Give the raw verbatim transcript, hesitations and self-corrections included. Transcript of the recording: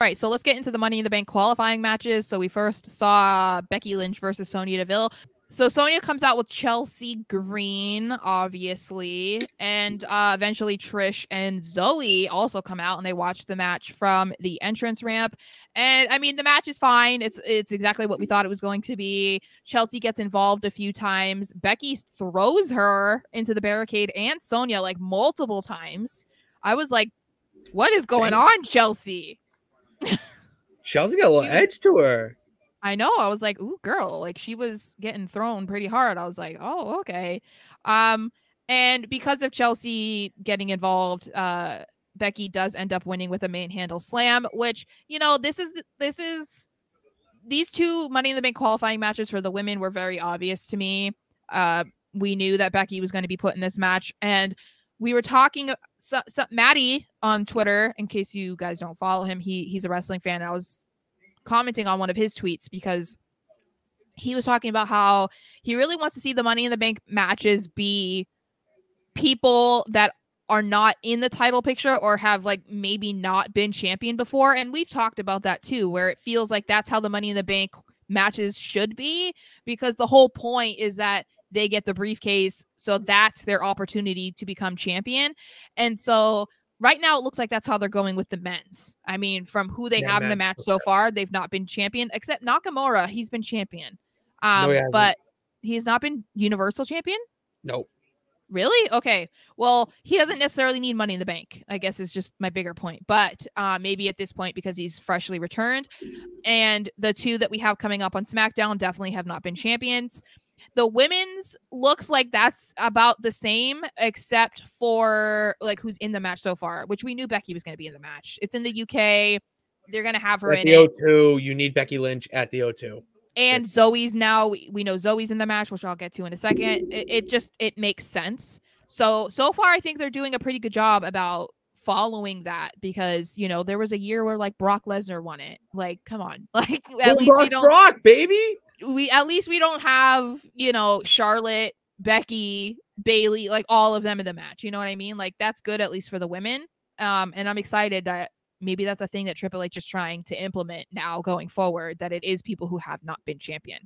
All right, so let's get into the Money in the Bank qualifying matches. So we first saw Becky Lynch versus Sonya Deville. So Sonya comes out with Chelsea Green, obviously, and uh, eventually Trish and Zoe also come out, and they watch the match from the entrance ramp. And I mean, the match is fine. It's it's exactly what we thought it was going to be. Chelsea gets involved a few times. Becky throws her into the barricade and Sonya like multiple times. I was like, what is going Dang. on, Chelsea? Chelsea got a little she edge was, to her. I know. I was like, ooh, girl. Like, she was getting thrown pretty hard. I was like, oh, okay. Um, and because of Chelsea getting involved, uh, Becky does end up winning with a manhandle slam, which, you know, this is, this is, these two Money in the Bank qualifying matches for the women were very obvious to me. Uh, we knew that Becky was going to be put in this match. And we were talking So, so Maddie on Twitter, in case you guys don't follow him, he he's a wrestling fan. And I was commenting on one of his tweets because he was talking about how he really wants to see the Money in the Bank matches be people that are not in the title picture or have like maybe not been champion before. And we've talked about that too, where it feels like that's how the Money in the Bank matches should be, because the whole point is that they get the briefcase, so that's their opportunity to become champion. And so right now it looks like that's how they're going with the men's. I mean, from who they yeah, have man. in the match so far, they've not been champion, except Nakamura. He's been champion. Um, no, he but he's not been universal champion? Nope. Really? Okay. Well, he doesn't necessarily need Money in the Bank, I guess, is just my bigger point. But uh, maybe at this point, because he's freshly returned. And the two that we have coming up on SmackDown definitely have not been champions. The women's looks like that's about the same, except for like who's in the match so far, which we knew Becky was going to be in the match. It's in the U K. They're going to have her in the O two. You need Becky Lynch at the O two. And Zoe's now, we, we know Zoe's in the match, which I'll get to in a second. It, it just, it makes sense. So, so far I think they're doing a pretty good job about following that, because, you know, there was a year where like Brock Lesnar won it. Like, come on. Like, at least we don't, Brock, baby. We at least we don't have, you know, Charlotte, Becky, Bailey, like all of them in the match. You know what I mean? Like, that's good, at least for the women. Um, and I'm excited that maybe that's a thing that Triple H is trying to implement now going forward, that it is people who have not been champion.